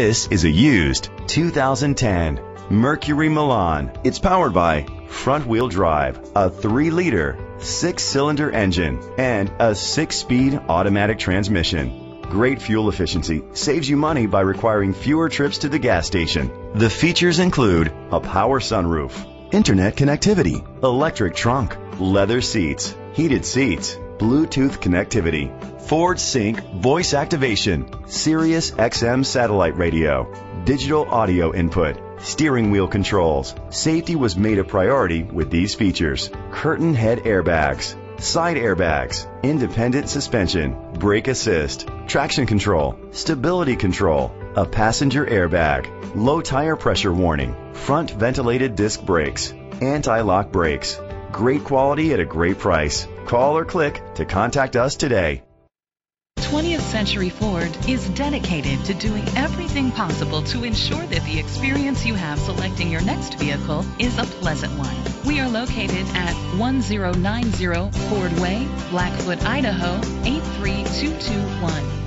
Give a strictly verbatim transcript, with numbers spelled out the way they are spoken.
This is a used two thousand ten Mercury Milan. It's powered by front-wheel drive, a three liter, six cylinder engine, and a six speed automatic transmission. Great fuel efficiency saves you money by requiring fewer trips to the gas station. The features include a power sunroof, internet connectivity, electric trunk, leather seats, heated seats, Bluetooth connectivity, Ford Sync voice activation, Sirius X M satellite radio, digital audio input, steering wheel controls. Safety was made a priority with these features: curtain head airbags, side airbags, independent suspension, brake assist, traction control, stability control, a passenger airbag, low tire pressure warning, front ventilated disc brakes, anti-lock brakes. Great quality at a great price. Call or click to contact us today. twentieth Century Ford is dedicated to doing everything possible to ensure that the experience you have selecting your next vehicle is a pleasant one. We are located at one zero nine zero Ford Way, Blackfoot, Idaho eight three two two one.